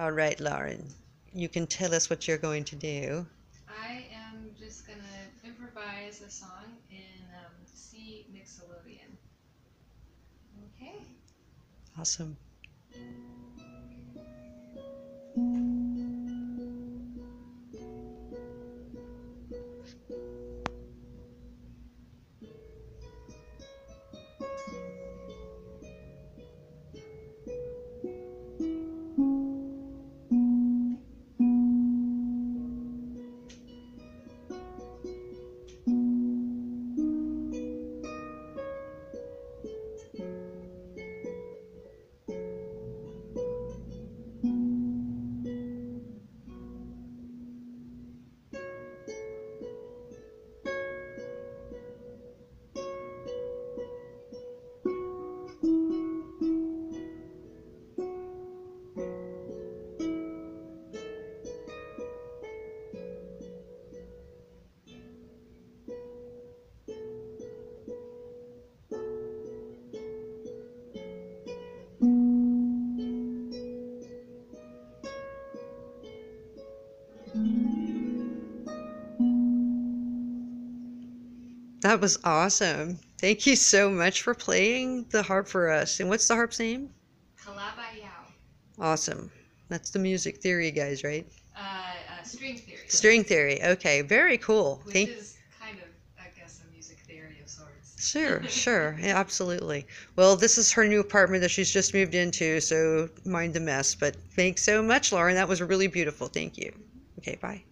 All right, Lauren, you can tell us what you're going to do. I am just going to improvise a song in C Mixolydian. Okay. Awesome. That was awesome. Thank you so much for playing the harp for us. And what's the harp's name? Kalabaiyau. Awesome. That's the music theory guys, right? String theory. String theory. Okay. Very cool. Which is kind of, I guess, a music theory of sorts. Sure, sure. Yeah, absolutely. Well, this is her new apartment that she's just moved into, so mind the mess. But thanks so much, Lauren. That was really beautiful. Thank you. Okay, bye.